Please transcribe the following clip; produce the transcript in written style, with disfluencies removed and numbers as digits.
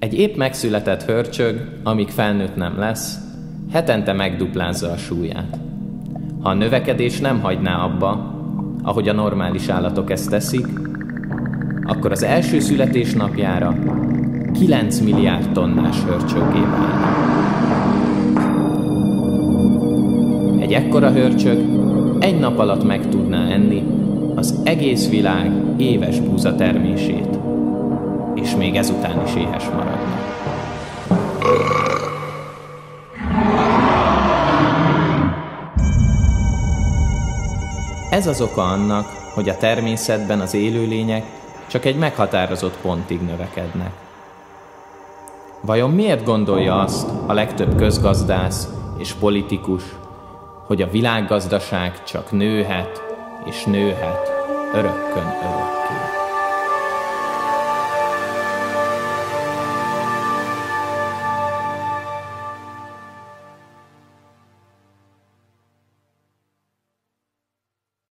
Egy épp megszületett hörcsög, amíg felnőtt nem lesz, hetente megduplázza a súlyát. Ha a növekedés nem hagyná abba, ahogy a normális állatok ezt teszik, akkor az első születésnapjára 9 milliárd tonnás hörcsöggé válna. Egy ekkora hörcsög egy nap alatt meg tudná enni az egész világ éves búza termését, és még ezután is éhes maradna. Ez az oka annak, hogy a természetben az élőlények csak egy meghatározott pontig növekednek. Vajon miért gondolja azt a legtöbb közgazdász és politikus, hogy a világgazdaság csak nőhet és nőhet örökkön örökké?